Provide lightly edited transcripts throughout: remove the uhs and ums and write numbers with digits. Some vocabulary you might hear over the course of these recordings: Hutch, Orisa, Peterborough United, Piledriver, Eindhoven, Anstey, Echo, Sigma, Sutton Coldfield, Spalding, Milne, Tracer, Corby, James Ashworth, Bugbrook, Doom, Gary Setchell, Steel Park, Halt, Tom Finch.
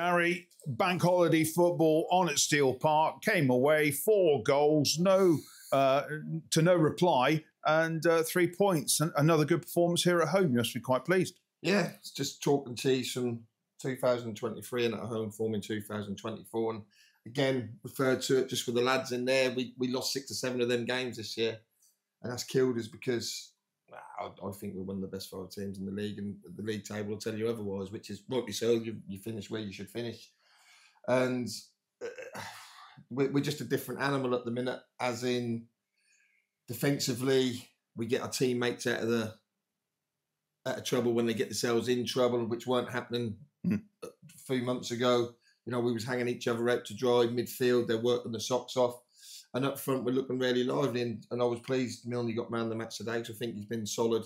Gary, bank holiday football on at Steel Park, came away, 4 goals, no reply, and 3 points. And another good performance here at home. You must be quite pleased. Yeah, it's just chalk and cheese from 2023 and at home form in 2024. And again, referred to it just with the lads in there. We lost 6 or 7 of them games this year. And that's killed us because I think we're one of the best 5 teams in the league, and the league table will tell you otherwise, which is rightly so. You finish where you should finish. And we're just a different animal at the minute, as in defensively, we get our teammates out of trouble when they get themselves in trouble, which weren't happening a few months ago. You know, we was hanging each other out to dry. Midfield, they're working the socks off. And up front, we're looking really lively. And I was pleased Milne got man of the match today, so I think he's been solid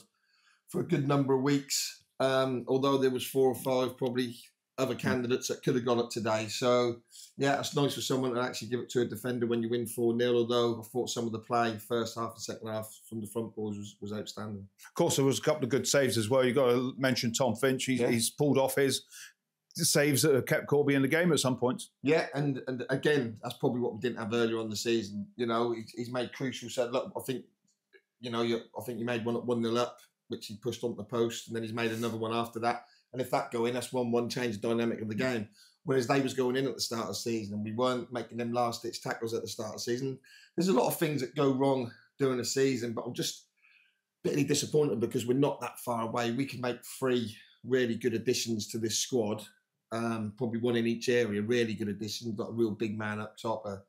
for a good number of weeks, although there was 4 or 5 probably other candidates that could have gone up today. So, yeah, it's nice for someone to actually give it to a defender when you win 4-0, although I thought some of the play, first half and second half, from the front boards was outstanding. Of course, there was a couple of good saves as well. You've got to mention Tom Finch. He's pulled off his saves that have kept Corby in the game at some points. Yeah, and again, that's probably what we didn't have earlier on the season. You know, he's made crucial. Said, look, I think he made one at 1-0 up, which he pushed onto the post, and then he's made another one after that. And if that go in, that's 1-1, change the dynamic of the game. Whereas they was going in at the start of the season, and we weren't making them last-ditch tackles at the start of the season. There's a lot of things that go wrong during the season, but I'm just bitterly disappointed because we're not that far away. We can make 3 really good additions to this squad. Probably one in each area, really good additions. Got a real big man up top, a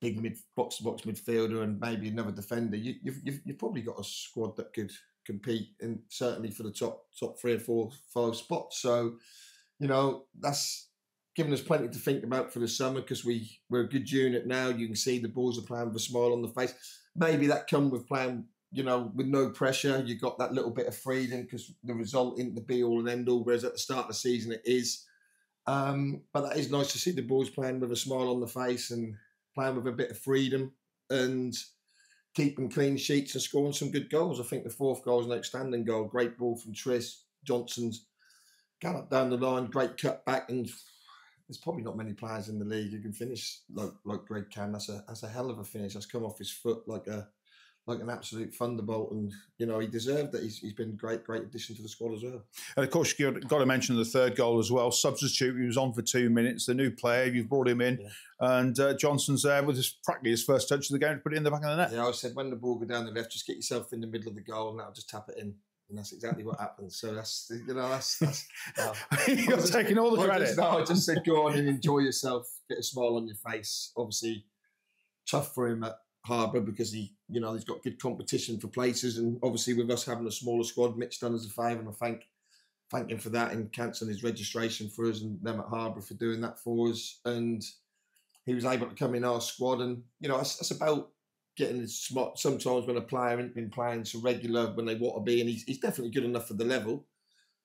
big box-to-box midfielder, and maybe another defender. You've probably got a squad that could compete, and certainly for the top 3 or 4, 5 spots. So, you know, that's given us plenty to think about for the summer because we're a good unit now. You can see the boys are playing with a smile on the face. Maybe that come with playing, you know, with no pressure. You got that little bit of freedom because the result isn't the be all and end all, whereas at the start of the season it is. But that is nice to see the boys playing with a smile on the face and playing with a bit of freedom and keeping clean sheets and scoring some good goals. I think the 4th goal is an outstanding goal. Great ball from Tris. Johnson's gallop down the line, great cut back, and there's probably not many players in the league who can finish like Greg can. That's a hell of a finish. That's come off his foot like an absolute thunderbolt, and you know he deserved that. He's been a great addition to the squad as well. And of course, you've got to mention the 3rd goal as well. Substitute, he was on for 2 minutes. The new player, you've brought him in, and Johnson's there with practically his first touch of the game to put it in the back of the net. Yeah, I said when the ball go down the left, just get yourself in the middle of the goal, and that'll just tap it in. And that's exactly what happened. So that's you're taking all the credit. I just said go on and enjoy yourself. Get a smile on your face. Obviously, tough for him at Harbour because he's got good competition for places, and obviously with us having a smaller squad, Mitch done us a favour, and I thank him for that and cancelling his registration for us and them at Harbour for doing that for us, and he was able to come in our squad. And you know, that's about getting smart sometimes when a player hasn't been playing so regular when they want to be, and he's definitely good enough for the level.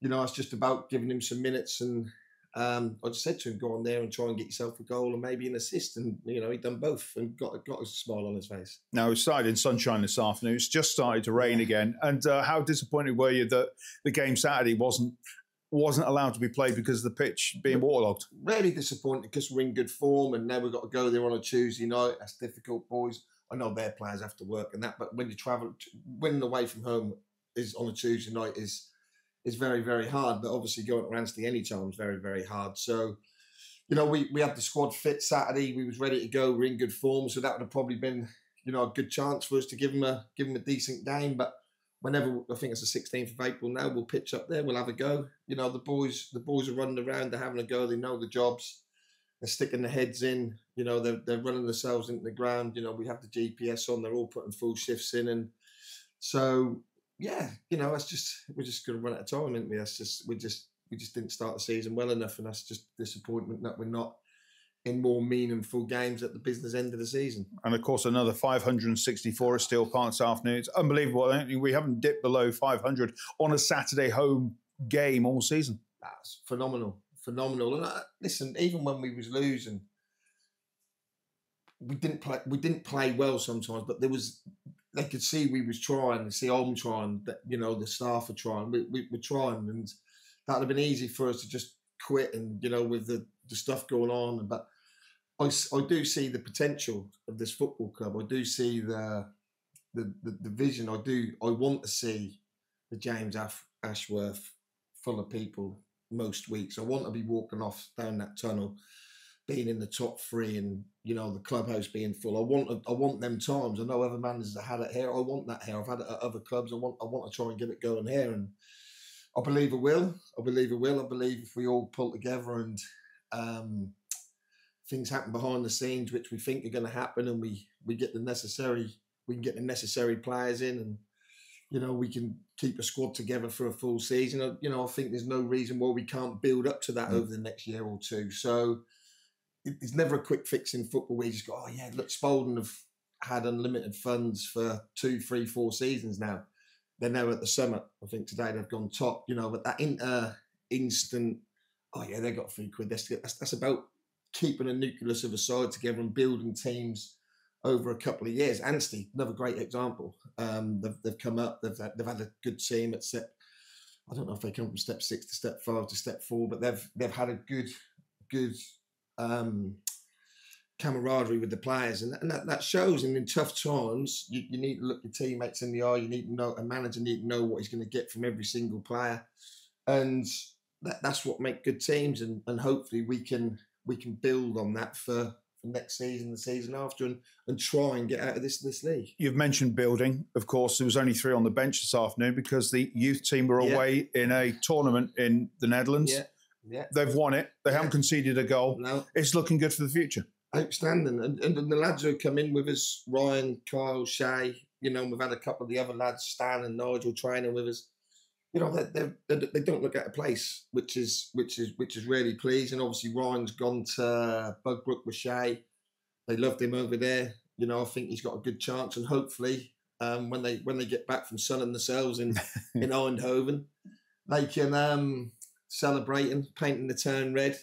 You know, it's just about giving him some minutes, and I just said to him, go on there and try and get yourself a goal and maybe an assist. And, you know, he'd done both and got a smile on his face. Now, it started in sunshine this afternoon. It's just started to rain again. And how disappointed were you that the game Saturday wasn't allowed to be played because of the pitch being waterlogged? Really disappointed because we're in good form and now we've got to go there on a Tuesday night. That's difficult, boys. I know their players have to work and that, but when you travel, winning away from home is on a Tuesday night is very, very hard, but obviously going to Anstey any time is very, very hard. So, you know, we had the squad fit Saturday. We was ready to go. We're in good form. So that would have probably been, you know, a good chance for us to give him a decent game. But whenever, I think it's the 16th of April now, we'll pitch up there. We'll have a go. You know, the boys are running around. They're having a go. They know the jobs. They're sticking their heads in. You know, they're running themselves into the ground. You know, we have the GPS on. They're all putting full shifts in. And so, yeah, you know, we're just going to run out of time, aren't we? We just didn't start the season well enough, and that's just disappointment that we're not in more meaningful games at the business end of the season. And of course, another 564 at Steel Park this afternoon. It's unbelievable. I don't think we haven't dipped below 500 on a Saturday home game all season. That's phenomenal. And listen, even when we was losing, we didn't play well sometimes, but there was. They could see we was trying, see I'm trying, you know, the staff are trying, we're trying, and that would have been easy for us to just quit, and you know, with the stuff going on. But I do see the potential of this football club. I do see the vision. I want to see the James Ashworth full of people most weeks. I want to be walking off down that tunnel, being in the top three, and you know, the clubhouse being full. I want them times. I know other managers have had it here. I want that here. I've had it at other clubs. I want to try and get it going here, and I believe it will. I believe it will. I believe if we all pull together and things happen behind the scenes which we think are going to happen, and we can get the necessary players in, and you know, we can keep a squad together for a full season. You know, I think there's no reason why we can't build up to that over the next year or two. So it's never a quick fix in football where you just go, oh yeah, look, Spalding have had unlimited funds for 2, 3, 4 seasons now. They're now at the summit. I think today they've gone top. You know, but that instant, oh yeah, they got £3. That's about keeping a nucleus of a side together and building teams over a couple of years. Anstey, another great example. They've come up. They've had a good team at step. I don't know if they come from step 6 to step 5 to step 4, but they've had a good camaraderie with the players, and that shows. And in tough times, you need to look your teammates in the eye. You need to know, a manager need to know what he's going to get from every single player, and that's what make good teams. And hopefully we can build on that for next season, the season after, and try and get out of this league. You've mentioned building. Of course, there was only 3 on the bench this afternoon because the youth team were away in a tournament in the Netherlands. Yeah. They've won it. They haven't conceded a goal. No. It's looking good for the future. Outstanding. And the lads who come in with us, Ryan, Kyle, Shay, you know, and we've had a couple of the other lads, Stan and Nigel, training with us. You know, they don't look out of place, which is really pleasing. Obviously, Ryan's gone to Bugbrook with Shay. They loved him over there. You know, I think he's got a good chance, and hopefully, when they get back from sunning themselves in Eindhoven, they can celebrate and painting the town red.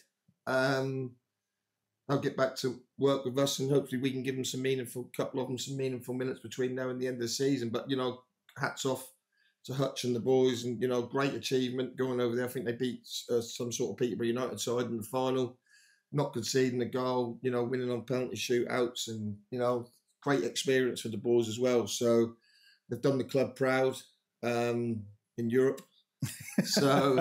They'll get back to work with us, and hopefully, we can give them some meaningful minutes between now and the end of the season. But you know, hats off to Hutch and the boys, and you know, great achievement going over there. I think they beat some sort of Peterborough United side in the final, not conceding a goal. You know, winning on penalty shootouts, and you know, great experience for the boys as well. So they've done the club proud in Europe. So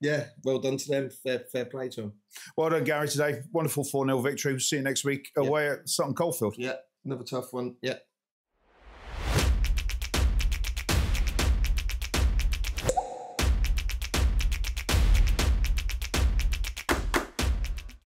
yeah, well done to them. Fair play to them. Well done, Gary. Today, wonderful 4-0 victory. We'll see you next week away at Sutton Coldfield. Yeah, another tough one. Yeah.